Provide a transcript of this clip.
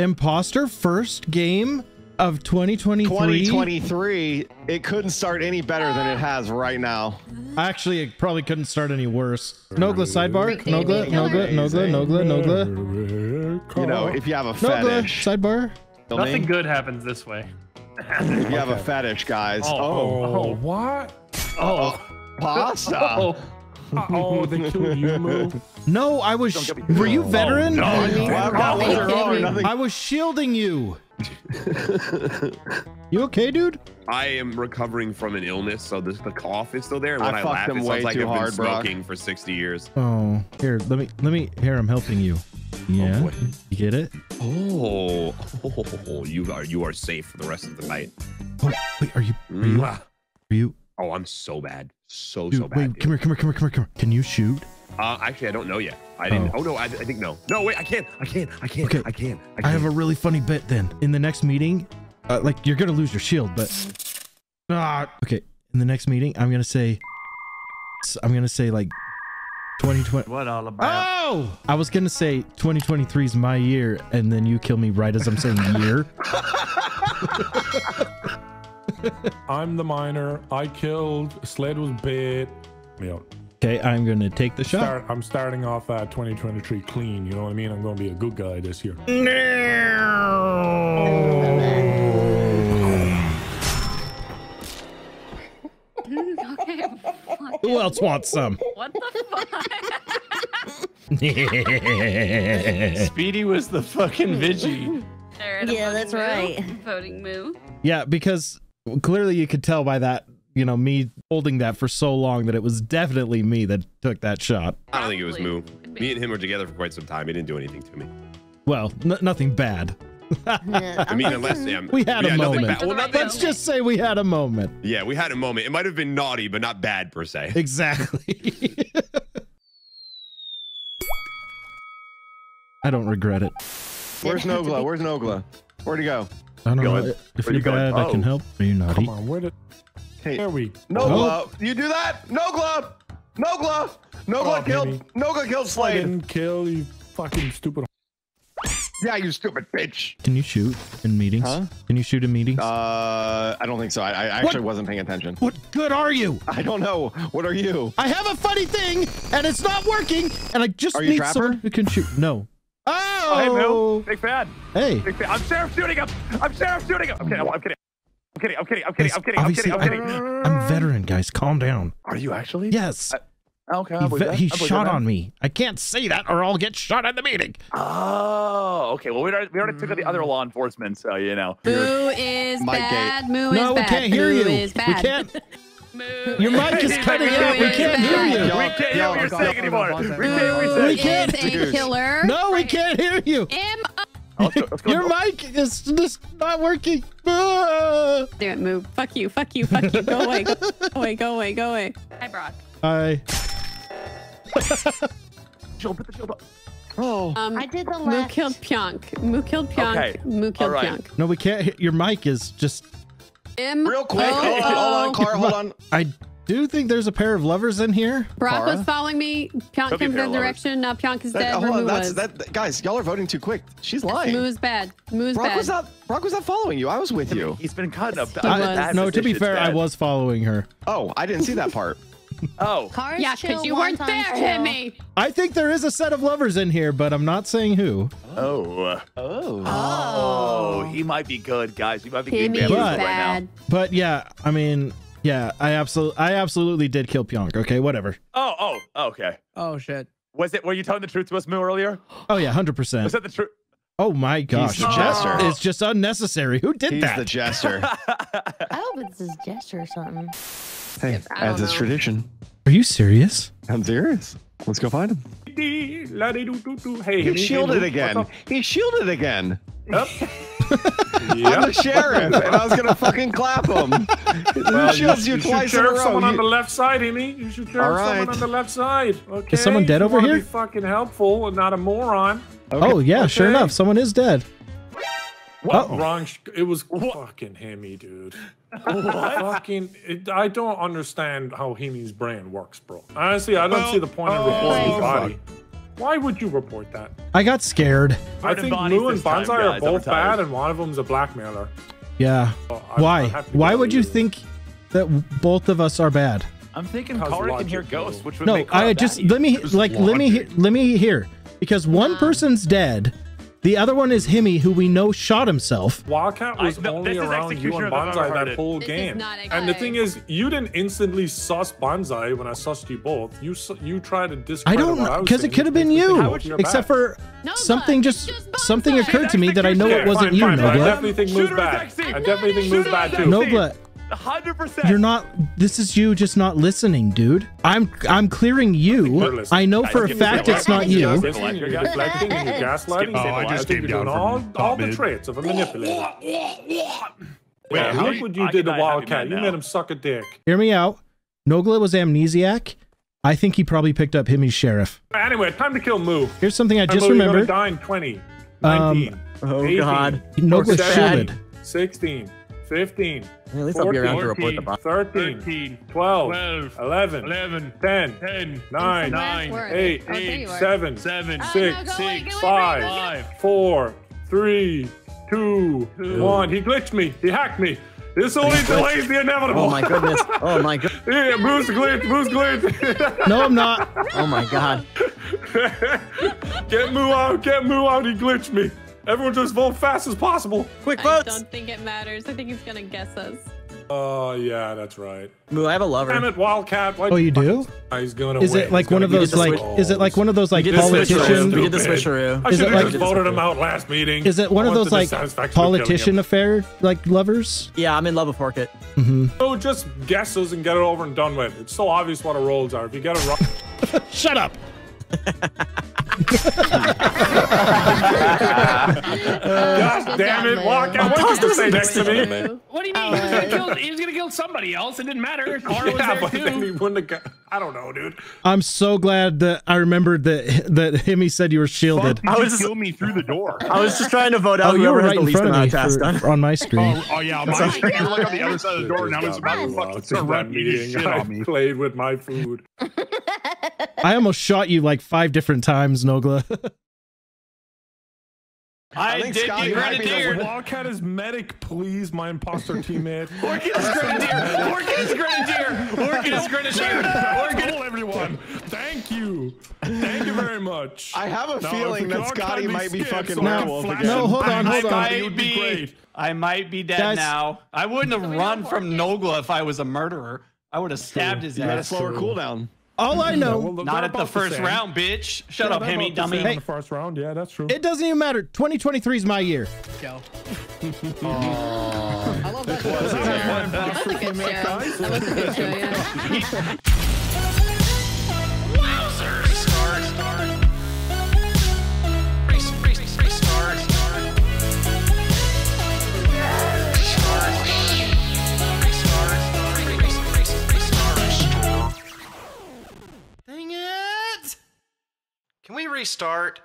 Imposter first game of 2023. 2023. It couldn't start any better than it has right now. Actually, it probably couldn't start any worse. Nogla sidebar. Nogla. You know, if you have a fetish. Nogla sidebar. Nothing good happens this way. If you have a fetish, guys. Oh, what? Oh, pasta. Oh, they killed you, Moo. No, I was. Were you veteran? No, I was shielding you. You okay, dude? I am recovering from an illness, so the cough is still there. And when I laugh, it sounds like I've been smoking for 60 years. Oh, here, let me. Here, I'm helping you. Yeah, oh, you get it? Oh, you are safe for the rest of the night. Oh, wait, are you? Oh, I'm so bad. So bad. Wait, come here. Can you shoot? Actually, I don't know yet. I didn't. Oh no, I think no. No, wait, I can't. Okay. I can't. I have a really funny bit then. In the next meeting, like you're gonna lose your shield, but okay. In the next meeting, I'm gonna say like 2020. What all about? Oh! I was gonna say 2023 is my year, and then you kill me right as I'm saying year. I'm the miner. I killed. Sled was bit. Yeah. Okay, I'm going to take the shot. I'm starting off 2023 clean. You know what I mean? I'm going to be a good guy this year. Who else wants some? What the fuck? Speedy was the fucking veggie. Yeah, that's right. Voting Moo. Yeah, because... Clearly, you could tell by that, you know, me holding that for so long that it was definitely me that took that shot. I don't think it was Moo. Me and him were together for quite some time. He didn't do anything to me. Well, nothing bad. Yeah, I mean, unless we had a moment. Well, let's just say we had a moment. Yeah, we had a moment. It might have been naughty, but not bad per se. Exactly. I don't regret it. Where's Nogla? Where'd he go? I don't know. If you're bad, I can help. Are you naughty? Come on, hey, there we go. Nogla, you do that? Nogla killed. Nogla killed Slade. I didn't kill you, fucking stupid. Yeah, you stupid bitch. Can you shoot in meetings? Huh? Can you shoot in meetings? I don't think so. I actually wasn't paying attention. What good are you? I don't know. What are you? I have a funny thing, and it's not working, and I just need someone who can shoot. No. Oh, hey, Moo. Big fan. Hey. Big fan. I'm Sheriff shooting up. Okay, no, I'm kidding. I'm veteran, guys. Calm down. Are you actually? Yes. Okay. He shot on me. I can't say that or I'll get shot at the meeting. Oh, okay. Well, we already took out the other law enforcement, so, you know. Moo is bad. Moo is bad. No, we can't hear you. We can't. Your mic is cutting out. We can't hear you. We can't hear what you're saying anymore. We can't hear you. No, we can't hear you. Your mic is just not working. Do it, Moo. Fuck you. Fuck you. Fuck you. Go away. Go away. Hi, Brock. Hi. Jill, put the shield up. Oh, I did the last. Moo killed Pjonk. No, we can't. Your mic is just. Real quick, hold on, Clara, hold on. I do think there's a pair of lovers in here. Brock was following me. Pjonk came in the direction. Now Pjonk is dead. Hold on, guys, y'all are voting too quick. She's lying. Moo's bad. Brock was not following you. I was with you. He's been caught up. No, to be fair, I was following her. Oh, I didn't see that part. Oh. Yeah, because you weren't there, Himmy. I think there is a set of lovers in here, but I'm not saying who. Oh. He might be good, guys. He might be good right now. But yeah, I mean, yeah, I absolutely did kill Pjonk. Okay, whatever. Okay. Oh shit. Were you telling the truth to us, Moo, earlier? Oh yeah, 100%. Was that the truth? Oh my gosh. He's the jester. It's just unnecessary. Who did that? He's the jester. I hope it's his jester or something. Hey, as is tradition. Are you serious? I'm serious. Let's go find him. Hey, he shielded again. Yep. I'm the sheriff, and I was gonna fucking clap him. Well, you twice in a row. Someone on the left side, Amy. You should turn someone on the left side. Okay. Is someone dead over here? Be fucking helpful and not a moron. Okay. Oh yeah, okay. Sure enough, someone is dead. What? Wrong. It was fucking Himmy, dude. I don't understand how Himmy's brain works, bro. Honestly, I don't see the point of reporting his body. Why would you report that? I got scared. I think Moo and Bonsai are both bad, and one of them's a blackmailer. Yeah. So why? Why would you think that both of us are bad? I'm thinking Kara can hear ghosts, which would make her bad. let me hear because one person's dead. The other one is Himmy, who we know shot himself. Wildcat was only around you and Bonsai that whole game. And the thing is, you didn't instantly suss Bonsai when I sussed you both. You tried to discredit what I was saying. I don't know, because it could have been you. Except for something something occurred to me that I know it wasn't you, Nogla. I definitely think Moo's bad. I definitely think Moo's bad too. Nogla, 100%. You're not. This is you just not listening, dude. I'm clearing you. I know for a fact it's not you. You're deflecting and you're gaslighting. I just gave you all the traits of a manipulator. Wait, look what you did to Wildcat. You made him suck a dick. Hear me out. Nogla was amnesiac. I think he probably picked up Himmy's sheriff. Anyway, time to kill Moo. Here's something I just remembered. You're gonna die in 20, 19, oh 18, God. Nogla shielded. 16. 15, at least 14, I'll be around to report the box. 13, 12, 11, 10, 9, 8, 7, 6, 5, 4, 3, 2, 1. He glitched me. He hacked me. This only delays the inevitable. Oh my goodness. Oh my god. Yeah, Moo's glitched. Moo's glitched. No, I'm not. Oh my god. Get Moo out. Get Moo out. He glitched me. Everyone just vote fast as possible. Quick votes. I don't think it matters. I think he's gonna guess us. Oh yeah, that's right. Moo, I have a lover. Damn it, Wildcat. Why you do? He's gonna win. Is it like one of those like? Is it like one of those like politician? We did the switcheroo. I should have voted him out last meeting. Is it one of those like politician affair like lovers? Yeah, I'm in love with Horkin. Mm-hmm. So just guess us and get it over and done with. It's so obvious what our roles are. If you get it wrong, shut up. God damn it, Wildcat, what did you say next to me? What do you mean? He was gonna kill somebody else. It didn't matter. Kara was there too. He wouldn't have got, I don't know, dude. I'm so glad that I remembered that Himmy said you were shielded. I was just kill me through the door. I was just trying to vote out whoever had the least amount of tasks done on my screen. Oh yeah, on my screen. You're like on the other side of the door, and I was about to fucking surround me. I played with my food. I almost shot you like 5 different times, Nogla. I did get grenadier. Wildcat is medic, please, my imposter teammate. Horkin is grenadier. Horkin is grenadier. Horkin is grenadier. Horkin, everyone. Thank you. Thank you very much. I have a feeling that Scotty might be fucking werewolf again. No, hold on. I might be dead now. I wouldn't have run from Nogla if I was a murderer. I would have stabbed his ass. You had a slower cooldown. All I know, well, not at the first round, bitch. Shut up, Himmy, dummy. Hey, the first round, yeah, that's true. It doesn't even matter. 2023 is my year. Go. I love that. That was a good show. That was a good show. Yeah. Wowzer. Can we restart?